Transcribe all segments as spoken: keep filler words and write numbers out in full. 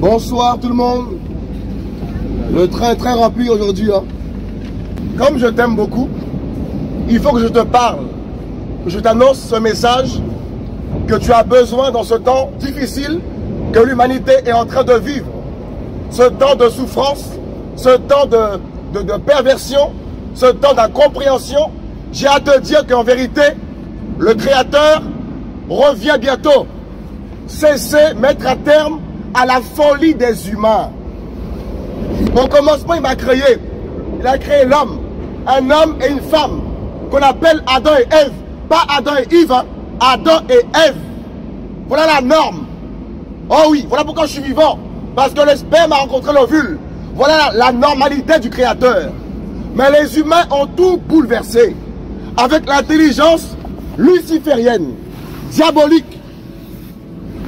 Bonsoir tout le monde. Le train est très rempli aujourd'hui. Hein. Comme je t'aime beaucoup, il faut que je te parle. Que je t'annonce ce message que tu as besoin dans ce temps difficile que l'humanité est en train de vivre. Ce temps de souffrance, ce temps de, de, de perversion, ce temps d'incompréhension. J'ai à te dire qu'en vérité, le Créateur revient bientôt. Cessez, mettre à terme à la folie des humains. Au commencement, il m'a créé. Il a créé l'homme, un homme et une femme, qu'on appelle Adam et Ève. Pas Adam et Yves, hein? Adam et Ève. Voilà la norme. Oh oui, voilà pourquoi je suis vivant. Parce que le sperme a rencontré l'ovule. Voilà la, la normalité du Créateur. Mais les humains ont tout bouleversé. Avec l'intelligence luciférienne, diabolique.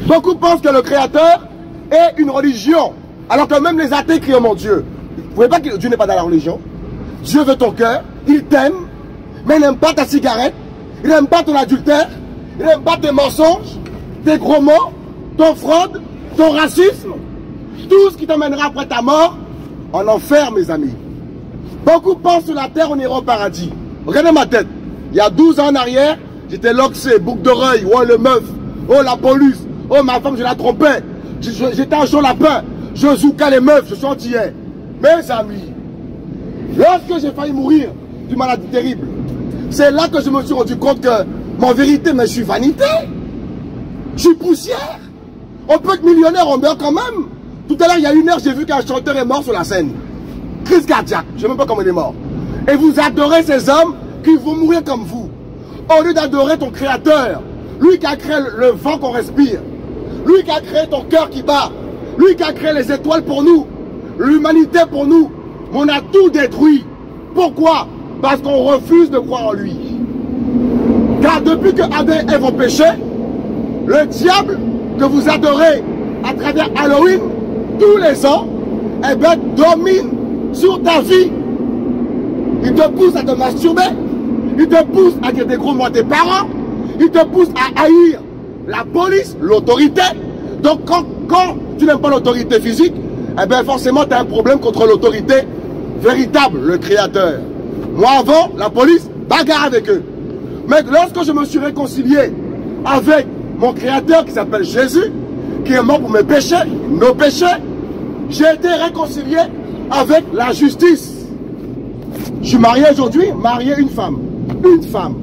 Beaucoup pensent que le Créateur est une religion. Alors que même les athées crient au mon Dieu. Vous ne voyez pas que Dieu n'est pas dans la religion. Dieu veut ton cœur, il t'aime, mais il n'aime pas ta cigarette, il n'aime pas ton adultère, il n'aime pas tes mensonges, tes gros mots, ton fraude, ton racisme. Tout ce qui t'emmènera après ta mort en enfer, mes amis. Beaucoup pensent sur la terre, on ira au paradis. Regardez ma tête. Il y a douze ans en arrière, j'étais loxé, bouc d'oreille, oh le meuf, oh la police, oh ma femme, je la trompais. J'étais un chaud lapin, je zouka les meufs, je suis antillais. Mes amis, lorsque j'ai failli mourir d'une maladie terrible, c'est là que je me suis rendu compte que, mais en vérité, mais je suis vanité. Je suis poussière. On peut être millionnaire, on meurt quand même. Tout à l'heure, il y a une heure, j'ai vu qu'un chanteur est mort sur la scène. Crise cardiaque, je ne sais même pas comment il est mort. Et vous adorez ces hommes qui vont mourir comme vous. Au lieu d'adorer ton Créateur, lui qui a créé le vent qu'on respire, lui qui a créé ton cœur qui bat, lui qui a créé les étoiles pour nous, l'humanité pour nous, on a tout détruit. Pourquoi? Parce qu'on refuse de croire en lui. Car depuis que Adam et Ève ont péché, le diable que vous adorez à travers Elohim, tous les ans, eh bien, domine sur ta vie. Il te pousse à te masturber, il te pousse à dire des gros mots à tes parents, il te pousse à haïr la police, l'autorité. Donc quand, quand tu n'aimes pas l'autorité physique, eh bien forcément tu as un problème contre l'autorité véritable, le Créateur. Moi avant, la police, bagarre avec eux. Mais lorsque je me suis réconcilié avec mon Créateur qui s'appelle Jésus, qui est mort pour mes péchés, nos péchés, j'ai été réconcilié avec la justice. Je suis marié aujourd'hui, marié une femme. Une femme.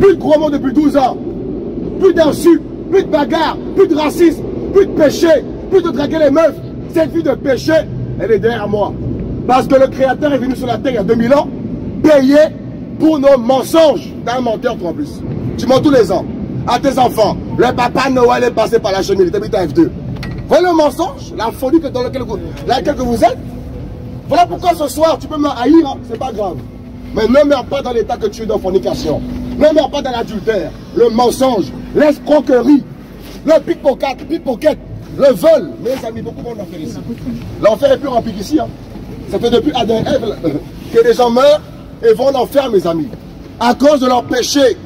Plus de gros mots depuis douze ans. Plus d'insultes, plus de bagarres, plus de racisme, plus de péché, plus de draguer les meufs. Cette vie de péché, elle est derrière moi. Parce que le Créateur est venu sur la terre il y a deux mille ans, payé pour nos mensonges. T'es un menteur toi en plus. Tu mens tous les ans. À tes enfants, le papa Noël est passé par la cheminée, il t'a mis ta F deux. Voilà le mensonge, la folie dans laquelle vous, laquelle vous êtes. Voilà pourquoi ce soir, tu peux me haïr, hein, c'est pas grave. Mais ne meurs pas dans l'état que tu es dans fornication. Ne meurs pas dans l'adultère, le mensonge, l'escroquerie, le pickpocket, pickpocket, le vol. Mes amis, beaucoup vont l'enfer ici. L'enfer est plus rempli qu'ici. Hein. Ça fait depuis Adam et Ève que les gens meurent et vont l'enfer, mes amis. À cause de leur péché.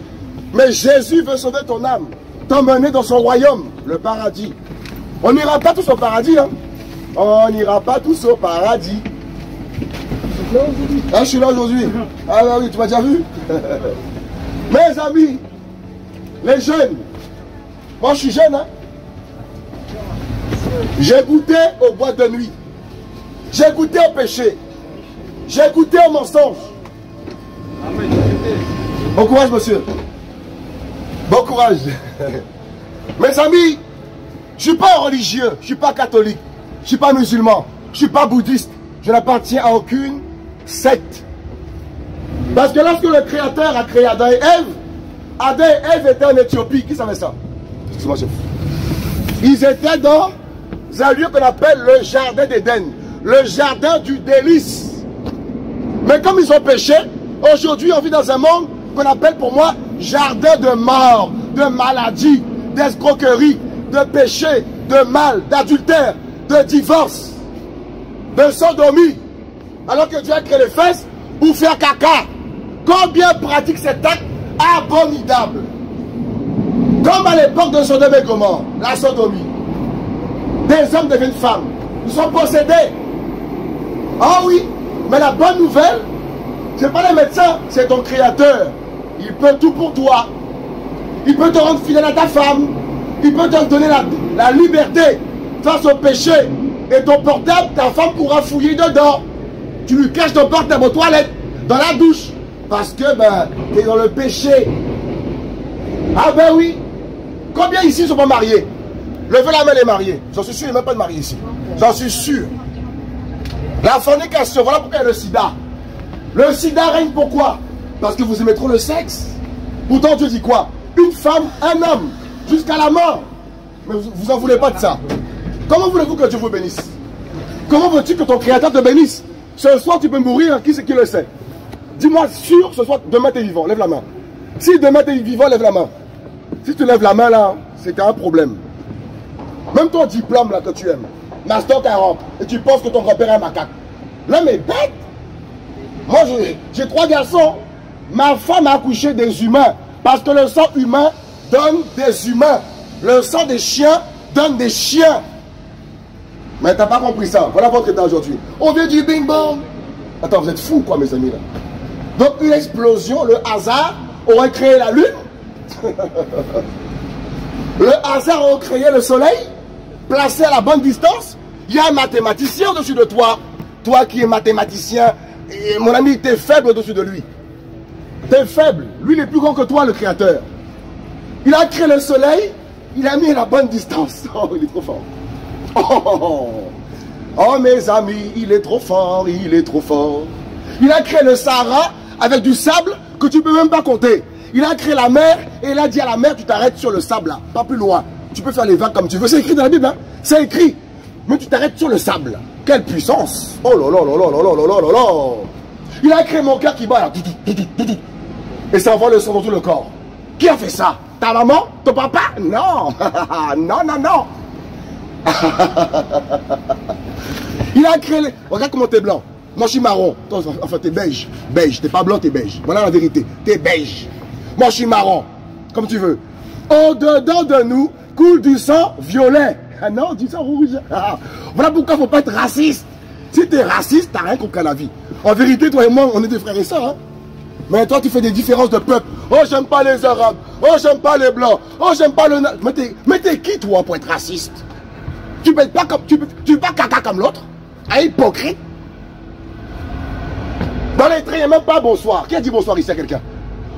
Mais Jésus veut sauver ton âme, t'emmener dans son royaume, le paradis. On n'ira pas tous au paradis. Hein. On n'ira pas tous au paradis. Ah, je suis là aujourd'hui. Ah bah oui, tu m'as déjà vu. Mes amis, les jeunes, moi je suis jeune, hein. J'ai goûté aux boîtes de nuit. J'ai goûté au péché. J'ai goûté au mensonge. Bon courage, monsieur. Bon courage. Mes amis, je ne suis pas religieux, je ne suis pas catholique, je ne suis pas musulman, je ne suis pas bouddhiste. Je n'appartiens à aucune secte. Parce que lorsque le Créateur a créé Adam et Ève, Adam et Ève étaient en Éthiopie. Qui savait ça? Excuse-moi, chef. Ils étaient dans un lieu qu'on appelle le jardin d'Éden. Le jardin du délice. Mais comme ils ont péché, aujourd'hui on vit dans un monde qu'on appelle pour moi jardin de mort, de maladie, d'escroquerie, de péché, de mal, d'adultère, de divorce, de sodomie, alors que Dieu a créé les fesses pour faire caca. Combien pratique cet acte abominable? Comme à l'époque de Sodome et Gomorrhe, la sodomie. Des hommes deviennent femmes. Ils sont possédés. Ah oui, mais la bonne nouvelle, c'est pas les médecins, c'est ton créateur. Il peut tout pour toi. Il peut te rendre fidèle à ta femme. Il peut te donner la, la liberté face au péché. Et ton portable, ta femme pourra fouiller dedans. Tu lui caches ton portable aux toilettes, dans la douche. Parce que, ben, t'es dans le péché. Ah ben oui. Combien ici ne sont pas mariés? Levez la main les mariés. J'en suis sûr, il n'y a même pas de mariés ici. J'en suis sûr. La fornication, voilà pourquoi il y a le sida. Le sida règne pourquoi? Parce que vous aimez trop le sexe. Pourtant Dieu dit quoi? Une femme, un homme, jusqu'à la mort. Mais vous n'en voulez pas de ça. Comment voulez-vous que Dieu vous bénisse? Comment veux-tu que ton créateur te bénisse? Ce soir tu peux mourir, qui c'est qui le sait? Dis-moi sûr, ce soir, demain t'es vivant, lève la main. Si demain t'es vivant, lève la main. Si tu lèves la main là, c'est un problème. Même ton diplôme là que tu aimes, Master quarante, et tu penses que ton grand-père est un macaque. L'homme est bête. Moi j'ai trois garçons. Ma femme a accouché des humains. Parce que le sang humain donne des humains. Le sang des chiens donne des chiens. Mais t'as pas compris ça. Voilà votre état aujourd'hui. On vient du bing-bang. Attends, vous êtes fous quoi mes amis là. Donc une explosion, le hasard aurait créé la lune. Le hasard aurait créé le soleil. Placé à la bonne distance. Il y a un mathématicien au-dessus de toi. Toi qui es mathématicien. Et mon ami, t'es faible au-dessus de lui. T'es faible. Lui, il est plus grand que toi, le créateur. Il a créé le soleil. Il a mis la bonne distance. Oh, il est trop fort. Oh, oh mes amis, il est trop fort. Il est trop fort. Il a créé le Sahara avec du sable que tu ne peux même pas compter. Il a créé la mer et il a dit à la mer, tu t'arrêtes sur le sable là. Pas plus loin. Tu peux faire les vagues comme tu veux. C'est écrit dans la Bible. Hein? C'est écrit. Mais tu t'arrêtes sur le sable. Quelle puissance! Oh là là là là là là là là là! Il a créé mon cœur qui bat là. Et ça envoie le sang dans tout le corps. Qui a fait ça? Ta maman? Ton papa? Non! Non, non, non! Il a créé... Les... Regarde comment t'es blanc. Moi je suis marron. Enfin t'es beige. Beige. T'es pas blanc, t'es beige. Voilà la vérité. T'es beige. Moi je suis marron. Comme tu veux. Au-dedans de nous coule du sang violet. Ah non, du sang rouge. Ah, voilà pourquoi il ne faut pas être raciste. Si tu es raciste, tu n'as rien contre la vie. En vérité, toi et moi, on est des frères et sœurs. Hein? Mais toi, tu fais des différences de peuple. Oh, j'aime pas les Arabes. Oh, j'aime pas les Blancs. Oh, j'aime pas le... Mais t'es qui, toi, pour être raciste? Tu ne pas comme... tu, tu pas caca comme l'autre. Un hypocrite. Dans les trains, il n'y a même pas bonsoir. Qui a dit bonsoir ici à quelqu'un?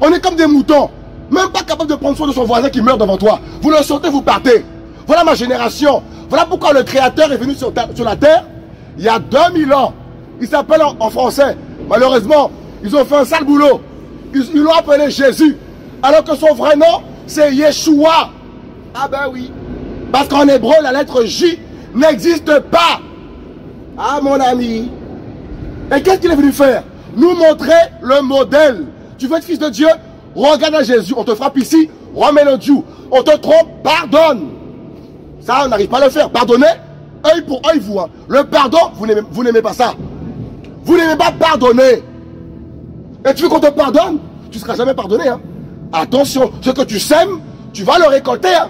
On est comme des moutons. Même pas capable de prendre soin de son voisin qui meurt devant toi. Vous le sautez, vous partez. Voilà ma génération. Voilà pourquoi le créateur est venu sur, ta, sur la terre il y a deux mille ans. Il s'appelle en, en français. Malheureusement, ils ont fait un sale boulot. Ils l'ont appelé Jésus. Alors que son vrai nom, c'est Yéhoshoua. Ah ben oui. Parce qu'en hébreu, la lettre J n'existe pas. Ah mon ami. Et qu'est-ce qu'il est venu faire? Nous montrer le modèle. Tu veux être fils de Dieu? Regarde à Jésus. On te frappe ici. Remets le joug. On te trompe. Pardonne. Ça, on n'arrive pas à le faire. Pardonnez, œil pour œil, vous. Hein. Le pardon, vous n'aimez pas ça. Vous n'aimez pas pardonner. Et tu veux qu'on te pardonne? Tu ne seras jamais pardonné. Hein. Attention, ce que tu sèmes, tu vas le récolter. Hein.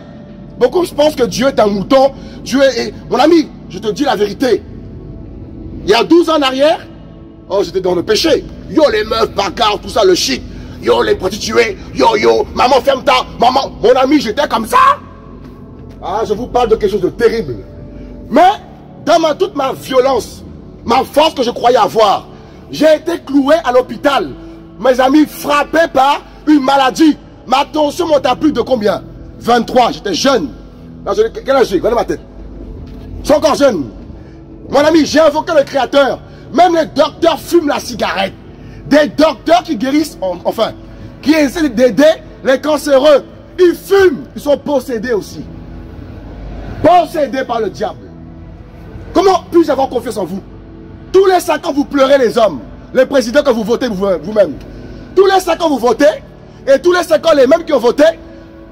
Beaucoup pensent que Dieu est un mouton. Dieu est... Mon ami, je te dis la vérité. Il y a douze ans en arrière, oh, j'étais dans le péché. Yo, les meufs, bagarres, tout ça, le chic. Yo, les prostituées. Yo, yo, maman, ferme ta. Maman, mon ami, j'étais comme ça. Ah, je vous parle de quelque chose de terrible. Mais, dans ma, toute ma violence, ma force que je croyais avoir, j'ai été cloué à l'hôpital. Mes amis, frappés par une maladie. Ma tension monte à plus de combien? vingt-trois, j'étais jeune. Là, je, quel âge j'ai? Regardez ma tête. Je suis encore jeune. Mon ami, j'ai invoqué le créateur. Même les docteurs fument la cigarette. Des docteurs qui guérissent, enfin, qui essaient d'aider les cancéreux. Ils fument, ils sont possédés aussi. Possédé par le diable. Comment puis-je avoir confiance en vous? Tous les cinq ans, vous pleurez les hommes. Les présidents que vous votez vous-même. Tous les cinq ans, vous votez. Et tous les cinq ans, les mêmes qui ont voté,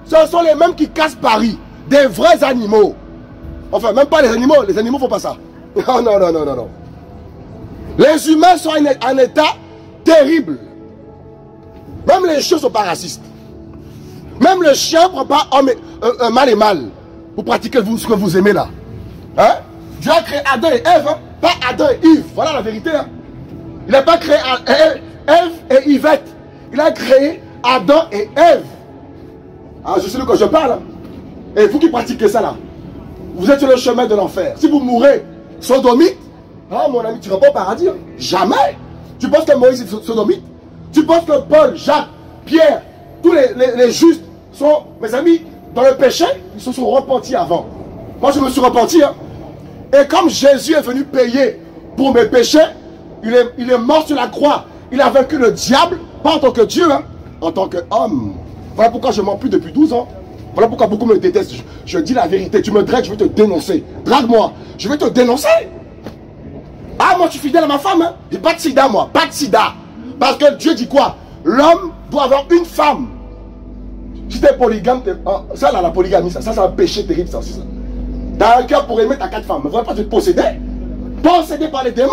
ce sont les mêmes qui cassent Paris. Des vrais animaux. Enfin, même pas les animaux. Les animaux ne font pas ça. Non, non, non, non, non. Les humains sont en état terrible. Même les chiens ne sont pas racistes. Même le chien ne prend pas homme et, euh, euh, mal et mal. Vous pratiquez vous, ce que vous aimez là. Hein? Dieu a créé Adam et Ève, hein? Pas Adam et Yves. Voilà la vérité. Hein? Il n'a pas créé Ève et Yvette. Il a créé Adam et Ève. Ah, je sais de quoi je parle. Hein? Et vous qui pratiquez ça là, vous êtes sur le chemin de l'enfer. Si vous mourrez sodomite, ah mon ami, tu ne vas pas au paradis. Hein? Jamais. Tu penses que Moïse est sodomite? Tu penses que Paul, Jacques, Pierre, tous les, les, les justes sont, mes amis, dans le péché? Ils se sont repentis avant. Moi, je me suis repenti. Hein? Et comme Jésus est venu payer pour mes péchés, il est, il est mort sur la croix. Il a vaincu le diable, pas en tant que Dieu, hein? En tant qu'homme. Voilà pourquoi je mens plus depuis douze ans. Voilà pourquoi beaucoup me détestent. Je, je dis la vérité. Tu me dragues, je vais te dénoncer. Drague-moi. Je vais te dénoncer. Ah, moi, je suis fidèle à ma femme. Hein? J'ai pas de sida, moi. Pas de sida. Parce que Dieu dit quoi? L'homme doit avoir une femme. Si t'es polygame, t'es... Ah, ça là, la polygamie, ça, ça c'est un péché terrible, ça aussi. T'as un cœur pour aimer, t'as quatre femmes. Mais voilà, pas te posséder. Possédé par les démons.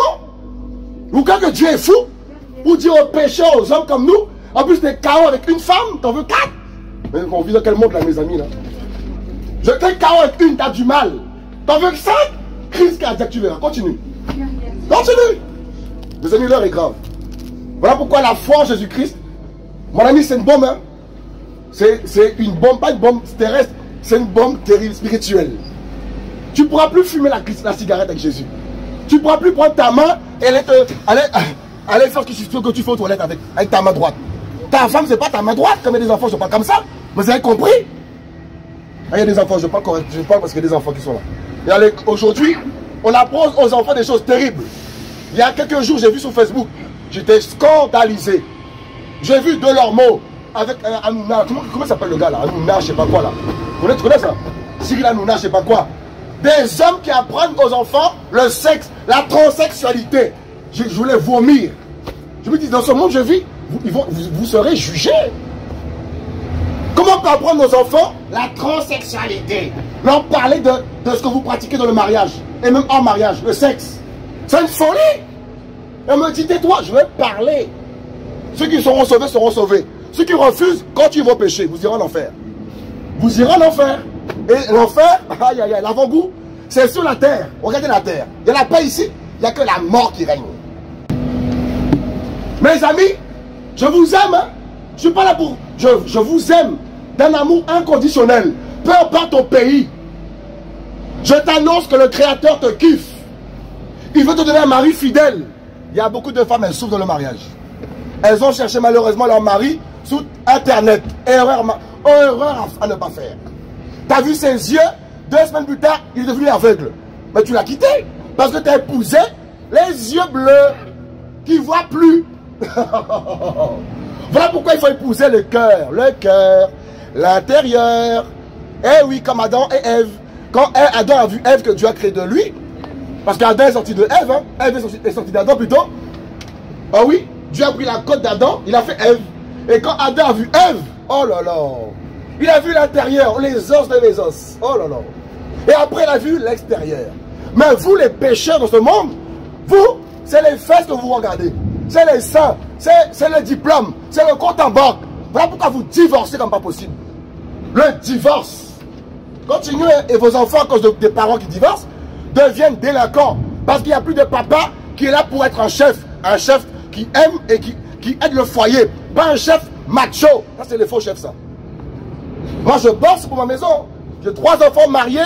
Ou quand que Dieu est fou, pour dire aux pécheurs, aux hommes comme nous, en plus t'es K O avec une femme, t'en veux quatre. Mais on vit dans quel monde là, mes amis là? Je t'ai K O avec une, t'as du mal. T'en veux que cinq? Crise cardiaque, tu verras. Continue. Continue. Mes amis, l'heure est grave. Voilà pourquoi la foi en Jésus-Christ, mon ami, c'est une bombe, hein? C'est une bombe, pas une bombe terrestre, c'est une bombe terrible, spirituelle. Tu ne pourras plus fumer la, la cigarette avec Jésus. Tu ne pourras plus prendre ta main et aller, te, aller, aller faire ce que tu fais aux toilettes avec, avec ta main droite. Ta femme, ce n'est pas ta main droite, comme il y a des enfants, je ne parle pas comme ça. Vous avez compris? Il y a des enfants, je parle, je parle parce qu'il y a des enfants qui sont là. Aujourd'hui, on apprend aux enfants des choses terribles. Il y a quelques jours, j'ai vu sur Facebook, j'étais scandalisé. J'ai vu de leurs mots. Avec euh, Hanouna, comment, comment s'appelle le gars là? Hanouna, je sais pas quoi là. Tu connais, tu connais ça? Cyril Hanouna, je sais pas quoi. Des hommes qui apprennent aux enfants le sexe, la transsexualité. Je, je voulais vomir. Je me dis, dans ce monde je vis, vous, ils vont, vous, vous serez jugés. Comment on peut apprendre aux enfants la transsexualité? Leur parler de, de ce que vous pratiquez dans le mariage, et même en mariage, le sexe. C'est une folie. Et on me dit, tais-toi, je vais parler. Ceux qui seront sauvés seront sauvés. Ceux qui refusent, continuent vos péchés, vous irez en enfer. Vous irez en enfer. Et l'enfer, aïe aïe aïe, l'avant-goût, c'est sur la terre. Regardez la terre. Il n'y en a pas ici, il n'y a que la mort qui règne. Mes amis, je vous aime. Hein? Je ne suis pas là pour. Je, je vous aime d'un amour inconditionnel. Peu importe ton pays. Je t'annonce que le Créateur te kiffe. Il veut te donner un mari fidèle. Il y a beaucoup de femmes, elles souffrent dans le mariage. Elles ont cherché malheureusement leur mari. Sur internet, erreur, erreur à ne pas faire. T'as vu ses yeux, deux semaines plus tard, il est devenu aveugle. Mais tu l'as quitté parce que t'as épousé les yeux bleus qui ne voient plus. Voilà pourquoi il faut épouser le cœur, le cœur, l'intérieur. Eh oui, comme Adam et Ève. Quand Adam a vu Ève que Dieu a créé de lui, parce qu'Adam est sorti de Ève, hein? Ève est sortie sorti d'Adam plutôt. Ah oui, Dieu a pris la côte d'Adam, il a fait Ève. Et quand Adam a vu Ève, oh là là, il a vu l'intérieur, les os de mes os, oh là là. Et après, il a vu l'extérieur. Mais vous, les pécheurs dans ce monde, vous, c'est les fesses que vous regardez. C'est les seins, c'est le diplôme, c'est le compte en banque. Voilà pourquoi vous divorcez comme pas possible. Le divorce. Continuez, et vos enfants, à cause de, des parents qui divorcent, deviennent délinquants. Parce qu'il n'y a plus de papa qui est là pour être un chef. Un chef qui aime et qui... qui aide le foyer, pas un chef macho. Ça c'est les faux chefs ça. Moi je bosse pour ma maison. J'ai trois enfants mariés.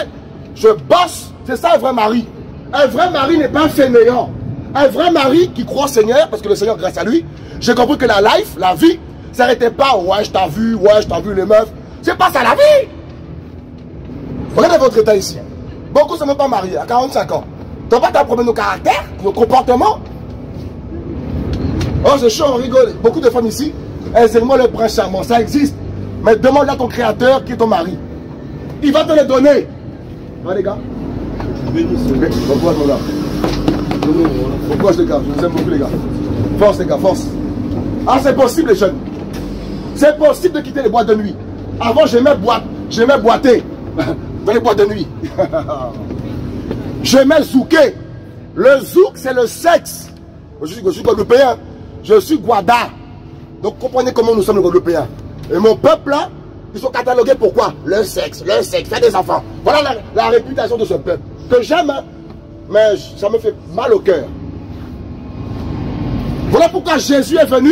Je bosse. C'est ça un vrai mari. Un vrai mari n'est pas fainéant. Un vrai mari qui croit au Seigneur, parce que le Seigneur grâce à lui, j'ai compris que la life, la vie, ça n'arrêtait pas. Ouais je t'ai vu, ouais je t'ai vu les meufs. C'est pas ça la vie. Regardez votre état ici. Beaucoup ne sont même pas mariés à quarante-cinq ans. Tu n'as pas ta problème de caractère, de comportement. Oh, c'est chaud, on rigole. Beaucoup de femmes ici, elles aiment le prince charmant. Ça existe. Mais demande à ton créateur qui est ton mari. Il va te le donner. Hein, les gars? Pourquoi, mon gars? Pourquoi, les gars? Je vous aime beaucoup, les gars. Force, les gars, force. Ah, c'est possible, les jeunes. C'est possible de quitter les boîtes de nuit. Avant, j'aimais boite, j'aimais boiter dans les boîtes de nuit. J'aimais zouker. Le zouk, c'est le sexe. Je suis, je suis Guadeloupéen. Je suis Guada. Donc comprenez comment nous sommes les Guadeloupéens. Et mon peuple là, ils sont catalogués pourquoi? Leur sexe, leur sexe, faire des enfants. Voilà la, la réputation de ce peuple. Que j'aime, hein, mais ça me fait mal au cœur. Voilà pourquoi Jésus est venu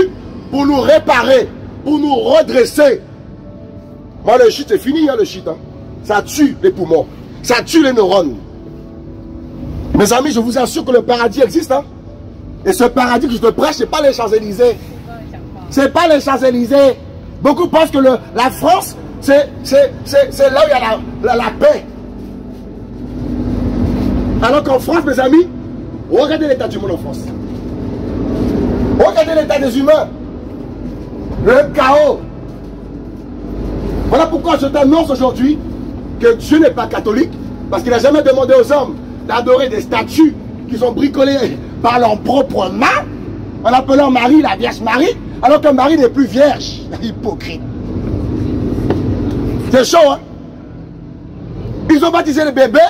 pour nous réparer, pour nous redresser. Moi, le shit, c'est fini, hein, le shit. Hein. Ça tue les poumons, ça tue les neurones. Mes amis, je vous assure que le paradis existe. Hein. Et ce paradis que je te prêche, ce n'est pas les Champs-Élysées. Ce n'est pas les Champs-Élysées. Beaucoup pensent que le, la France, c'est là où il y a la, la, la paix. Alors qu'en France, mes amis, regardez l'état du monde en France. Regardez l'état des humains. Le chaos. Voilà pourquoi je t'annonce aujourd'hui que Dieu n'est pas catholique, parce qu'il n'a jamais demandé aux hommes d'adorer des statues qui sont bricolées par leurs propres mains, en appelant Marie la Vierge Marie, alors que Marie n'est plus vierge. Hypocrite. C'est chaud, hein? Ils ont baptisé le bébé,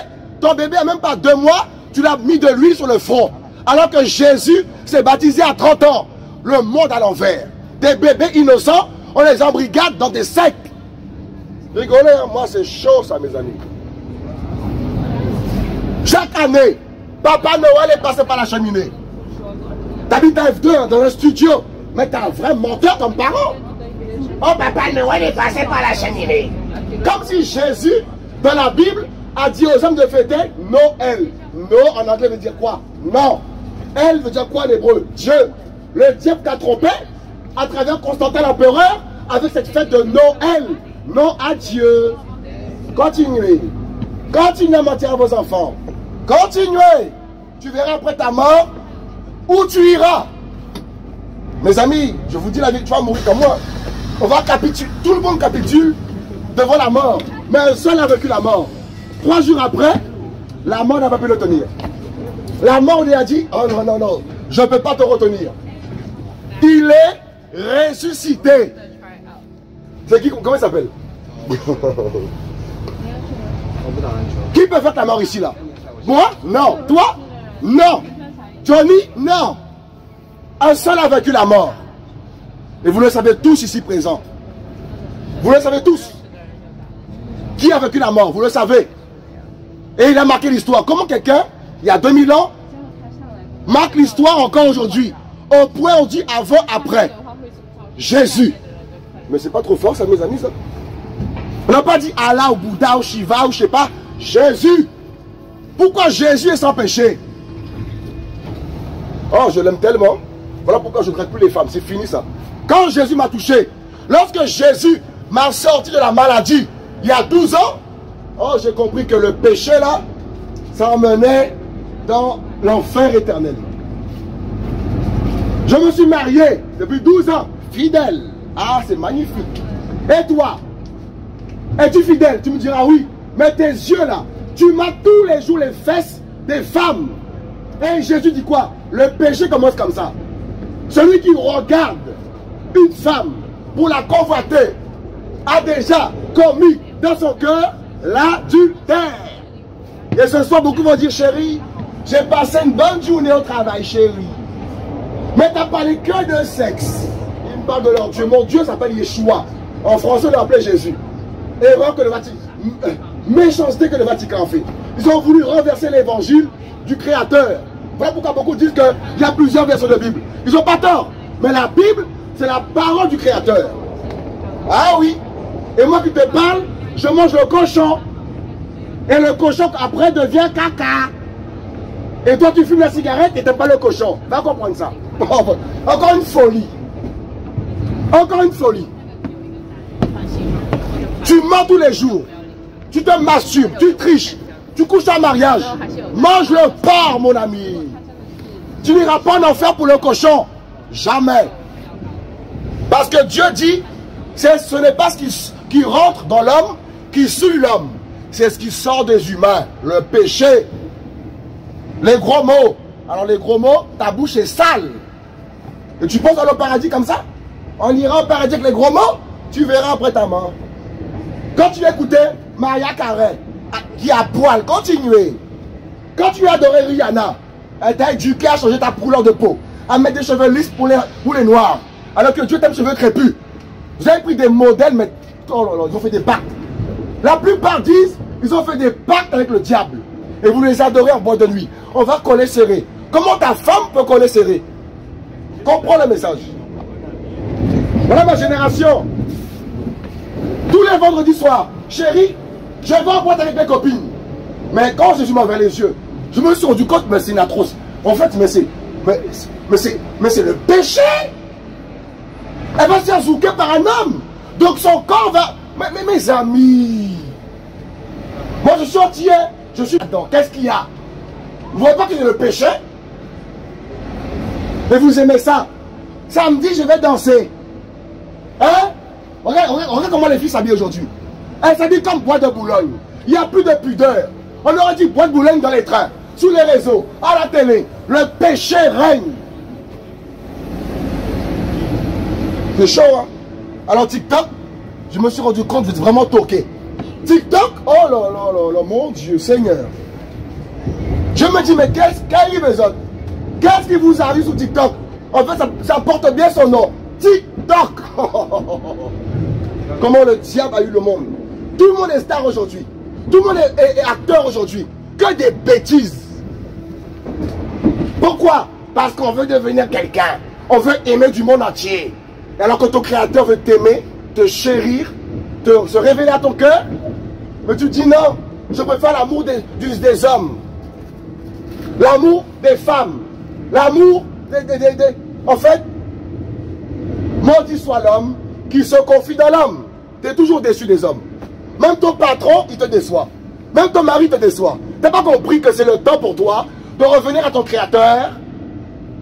ton bébé n'a même pas deux mois, tu l'as mis de l'huile sur le front. Alors que Jésus s'est baptisé à trente ans. Le monde à l'envers. Des bébés innocents, on les embrigade dans des sacs. Rigolez, hein? Moi c'est chaud ça, mes amis. Chaque année, Papa Noël est passé par la cheminée. T'habites à F deux, hein, dans un studio. Mais t'es un vrai menteur comme parent. Oh, Papa Noël est passé par la cheminée. Comme si Jésus, dans la Bible, a dit aux hommes de fêter Noël. No en anglais veut dire quoi? Non. Elle veut dire quoi en hébreu? Dieu. Le diable t'a trompé à travers Constantin l'empereur avec cette fête de Noël. Non à Dieu. Continuez. Continuez à mentir à vos enfants. Continuez. Tu verras après ta mort où tu iras. Mes amis, je vous dis la vie, tu vas mourir comme moi. On va capituler. Tout le monde capitule devant la mort. Mais un seul a vécu la mort. Trois jours après, la mort n'a pas pu le tenir. La mort lui a dit, oh non, non, non, je ne peux pas te retenir. Il est ressuscité. C'est qui, comment il s'appelle? Qui peut faire ta mort ici, là? Moi? Non. Toi? Non. Johnny? Non. Un seul a vécu la mort. Et vous le savez tous ici présents. Vous le savez tous. Qui a vécu la mort? Vous le savez. Et il a marqué l'histoire. Comment quelqu'un, il y a deux mille ans, marque l'histoire encore aujourd'hui? Au point on dit avant, après. Jésus. Mais c'est pas trop fort ça, mes amis, ça. On n'a pas dit Allah ou Bouddha ou Shiva ou je sais pas. Jésus. Pourquoi Jésus est sans péché? Oh, je l'aime tellement. Voilà pourquoi je ne traite plus les femmes. C'est fini ça. Quand Jésus m'a touché, lorsque Jésus m'a sorti de la maladie, il y a douze ans, oh, j'ai compris que le péché, là, ça emmenait dans l'enfer éternel. Je me suis marié depuis douze ans, fidèle. Ah, c'est magnifique. Et toi? Es-tu fidèle? Tu me diras oui. Mais tes yeux, là, tu mets tous les jours les fesses des femmes. Et Jésus dit quoi? Le péché commence comme ça. Celui qui regarde une femme pour la convoiter a déjà commis dans son cœur l'adultère. Et ce soir, beaucoup vont dire, chérie, j'ai passé une bonne journée au travail, chérie. Mais t'as parlé que de sexe. Ils me parlent de leur Dieu. Mon Dieu s'appelle Yéhoshoua. En français, on l'appelait Jésus. Erreur que le Vatican. Méchanceté que le Vatican fait. Ils ont voulu renverser l'évangile du Créateur. Voilà pourquoi beaucoup disent qu'il y a plusieurs versions de Bible. Ils n'ont pas tort. Mais la Bible, c'est la parole du Créateur. Ah oui. Et moi qui te parle, je mange le cochon. Et le cochon après devient caca. Et toi tu fumes la cigarette et t'aimes pas le cochon. Va comprendre ça. Encore une folie. Encore une folie. Tu mens tous les jours. Tu te masturbes, tu triches. Tu couches en mariage. Mange le porc, mon ami. Tu n'iras pas en enfer pour le cochon. Jamais. Parce que Dieu dit, ce n'est pas ce qui, qui rentre dans l'homme qui suit l'homme. C'est ce qui sort des humains. Le péché. Les gros mots. Alors les gros mots, ta bouche est sale. Et tu penses aller au paradis comme ça? On ira au paradis avec les gros mots? Tu verras après ta mort. Quand tu écoutais Maria Carey, qui a poil, continuez. Quand tu adorais Rihanna, elle t'a éduqué à changer ta couleur de peau. à mettre des cheveux lisses pour les, pour les noirs. Alors que Dieu t'aime cheveux crépus. Vous avez pris des modèles, mais oh là là, ils ont fait des pactes. La plupart disent, ils ont fait des pactes avec le diable. Et vous les adorez en boîte de nuit. On va coller serré. Comment ta femme peut coller serré? Comprends le message. Voilà ma génération. Tous les vendredis soirs, chérie, je vais en boîte avec mes copines. Mais quand Jésus m'avait les yeux, je me suis rendu compte, mais c'est une atroce. En fait, mais c'est mais, mais c'est le péché. Elle va se azouquer par un homme. Donc son corps va... Mais, mais mes amis, moi je suis entier, je suis dedans. Qu'est-ce qu'il y a? Vous ne voyez pas que c'est le péché? Et vous aimez ça? Samedi, je vais danser. Hein? Regarde, regarde, regarde comment les filles s'habillent aujourd'hui. Elles s'habillent comme bois de Boulogne. Il n'y a plus de pudeur. On aurait dit bois de Boulogne dans les trains, sur les réseaux, à la télé. Le péché règne. C'est chaud, hein? Alors TikTok, je me suis rendu compte, vous êtes vraiment toqué. TikTok, oh là là là là, mon Dieu, Seigneur. Je me dis, mais qu'est-ce qu'arrive les autres? Qu'est-ce qui vous arrive sur TikTok? En fait, ça, ça porte bien son nom. TikTok. Comment le diable a eu le monde? Tout le monde est star aujourd'hui. Tout le monde est, est, est acteur aujourd'hui. Que des bêtises. Pourquoi? Parce qu'on veut devenir quelqu'un. On veut aimer du monde entier. Alors que ton créateur veut t'aimer, te chérir, te, se révéler à ton cœur. Mais tu dis non, je préfère l'amour des, des hommes. L'amour des femmes. L'amour des, des, des, des... En fait, maudit soit l'homme qui se confie dans l'homme. Tu es toujours déçu des hommes. Même ton patron, il te déçoit. Même ton mari te déçoit. Tu n'as pas compris que c'est le temps pour toi de revenir à ton créateur.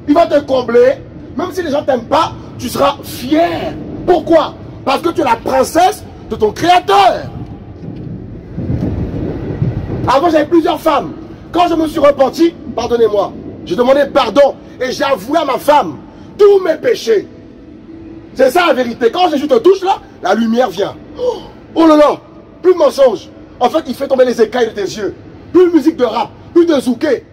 Il va te combler. Même si les gens ne t'aiment pas, tu seras fier. Pourquoi? Parce que tu es la princesse de ton créateur. Avant, j'avais plusieurs femmes. Quand je me suis repenti, pardonnez-moi, j'ai demandé pardon et j'ai avoué à ma femme tous mes péchés. C'est ça la vérité. Quand Jésus te touche là, la lumière vient. Oh, oh là là, plus de mensonges. En fait, il fait tomber les écailles de tes yeux. Plus de musique de rap, plus de zouké,